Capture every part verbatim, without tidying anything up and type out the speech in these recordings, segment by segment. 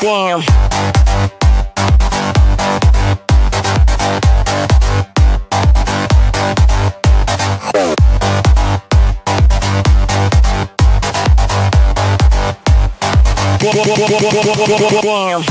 damn. Damn. Wow.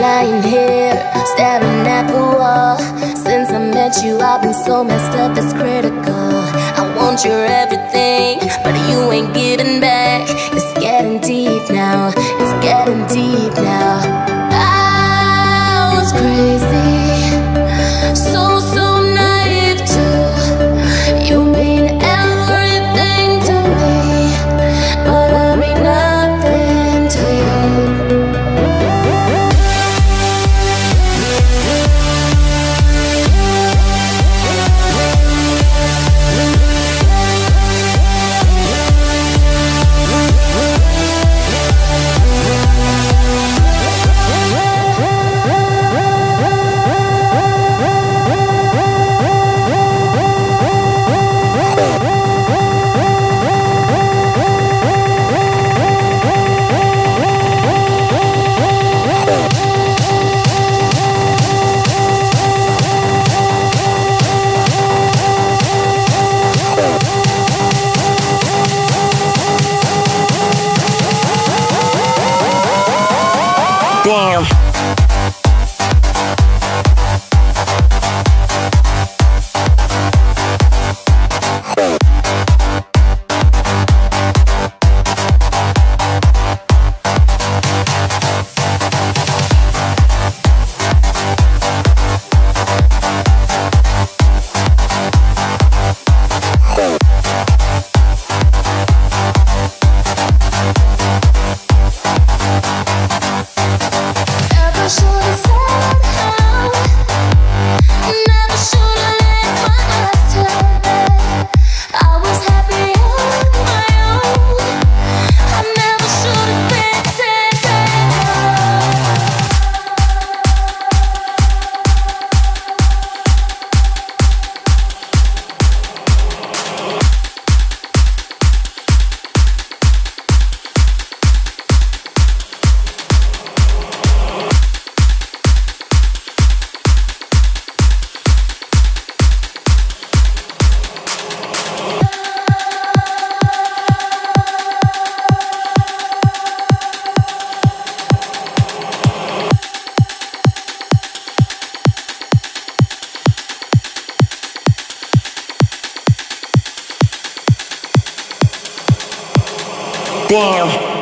Lying here, staring at the wall. Since I met you, I've been so messed up, it's critical. I want your everything, but you ain't giving back. It's getting deep now, it's getting deep now. I was crazy, so, so naive too. You mean everything to me, but I mean nothing to you. Damn. Damn.